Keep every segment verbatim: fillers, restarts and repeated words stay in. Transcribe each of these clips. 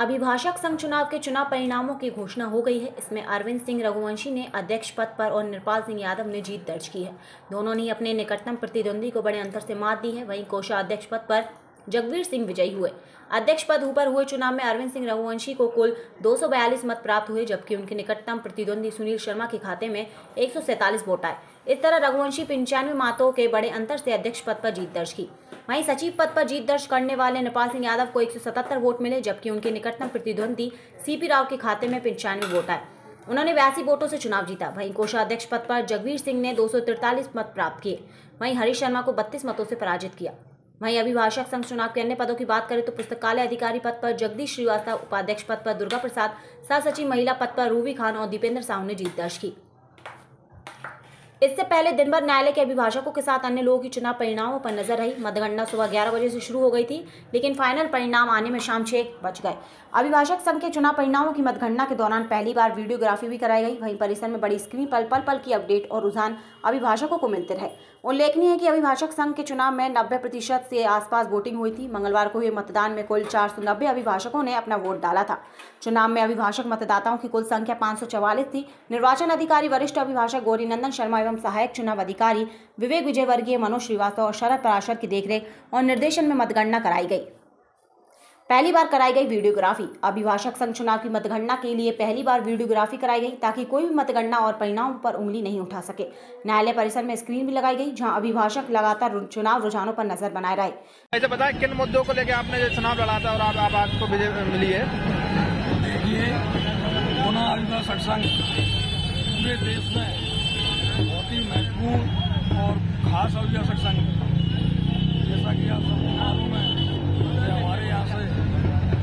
अभिभाषक संघ चुनाव के चुनाव परिणामों की घोषणा हो गई है। इसमें अरविंद सिंह रघुवंशी ने अध्यक्ष पद पर और नृपाल सिंह यादव ने जीत दर्ज की है। दोनों ने अपने निकटतम प्रतिद्वंदी को बड़े अंतर से मात दी है। वहीं कोषाध्यक्ष पद पर जगवीर सिंह विजयी हुए। अध्यक्ष पद पर हुए चुनाव में अरविंद सिंह रघुवंशी को कुल दो सौ बयालीस मत प्राप्त हुए, जबकि उनके निकटतम प्रतिद्वंदी सुनील शर्मा के खाते में एक सौ सैंतालीस वोट आए। इस तरह रघुवंशी पंचानवे मतों के बड़े अंतर से अध्यक्ष पद पर जीत दर्ज की। वहीं सचिव पद पर जीत दर्ज करने वाले नृपाल सिंह यादव को एक सौ सतहत्तर वोट मिले, जबकि उनके निकटतम प्रतिद्वंदी सी पी राव के खाते में पंचानवे वोट आए। उन्होंने बयासी वोटों से चुनाव जीता। वहीं कोषाध्यक्ष पद पर जगवीर सिंह ने दो सौ तिरतालीस मत प्राप्त किए। वहीं हरिशर्मा को बत्तीस मतों से पराजित किया। वहीं अभिभाषक संघ चुनाव के अन्य पदों की बात करें तो पुस्तकालय अधिकारी पद पर जगदीश श्रीवास्तव, उपाध्यक्ष पद पर दुर्गा प्रसाद, सहसचिव महिला पद पर रूवी खान और दीपेंद्र साहू ने जीत दर्ज की। इससे पहले दिन भर न्यायालय के अभिभाषकों के साथ अन्य लोगों की चुनाव परिणामों पर नजर रही। मतगणना सुबह ग्यारह बजे से शुरू हो गई थी, लेकिन फाइनल परिणाम आने में शाम छह बज गए। अभिभाषक संघ के चुनाव परिणामों की मतगणना के दौरान पहली बार वीडियोग्राफी भी कराई गई। वहीं परिसर में बड़ी स्क्रीन पर पल पल की अपडेट और रुझान अभिभाषकों को मिलते रहे। उल्लेखनीय है कि अभिभाषक संघ के चुनाव में नब्बे प्रतिशत से आसपास वोटिंग हुई थी। मंगलवार को हुए मतदान में कुल चार सौ नब्बे अभिभाषकों ने अपना वोट डाला था। चुनाव में अभिभाषक मतदाताओं की कुल संख्या पाँच सौ चवालीस थी। निर्वाचन अधिकारी वरिष्ठ अभिभाषक गौरी नंदन शर्मा सहायक चुनाव अधिकारी विवेक विजयवर्गीय, मनोज श्रीवास्तव और शरद पराशर की देखरेख और निर्देशन में मतगणना कराई गई। पहली बार कराई गई वीडियोग्राफी। अभिभाषक संघ चुनाव की मतगणना के लिए पहली बार वीडियोग्राफी कराई गई, ताकि कोई भी मतगणना और परिणाम पर उंगली नहीं उठा सके। न्यायालय परिसर में स्क्रीन भी लगाई गई, जहां अभिभाषक लगातार चुनाव रुझानों पर नजर बनाए रहे। ऐसे बताए किन मुद्दों को लेकर आपने जो चुनाव लड़ा था और आप, आप, आपको मिली है? देखिए, बहुत ही महत्वपूर्ण और खास अभिभाषक संघ, जैसा कि आप सबको मालूम है कि हमारे यहाँ से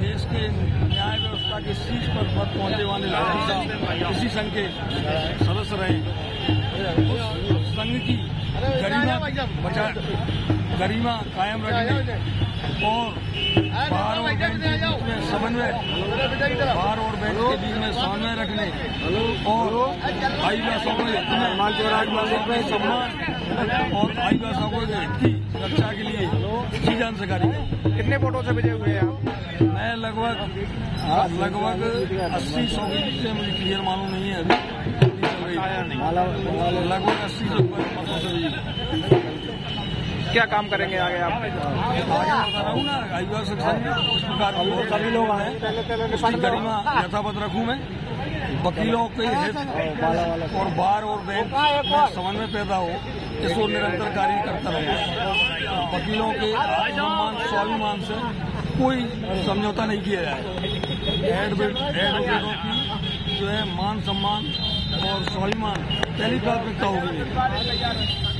देश के न्याय व्यवस्था की शीर्ष पर पद पहुंचने वाले लोग इसी संघ के सदस्य रहे। संघ की गरिमा गरिमा कायम रखने और बाहर और बैंक में समन्वय बाहर और बैंक के बीच में समन्वय रखने और आदिवासियों के सम्मान और आदिवासियों के हित की रक्षा के लिए की जान से करी। कितने वोटों से विजय हुए आप? मैं लगभग लगभग अस्सी सौ के बीच से, मुझे क्लियर मालूम नहीं है अभी, लगभग अस्सी सौ मतों से विजय। क्या काम करेंगे आगे आप? आदिवासी इस प्रकार सभी लोग आए, गरिमा यथावत रखूं मैं, वकीलों के हित और बार और बैंक समन्वय पैदा हो, इसको निरंतर कार्य करता रहूंगा। वकीलों के सम्मान स्वाभिमान से कोई समझौता नहीं किया जाए। एडवोकेटों की जो है मान सम्मान और स्वाभिमान पहली प्राथमिकता होगी।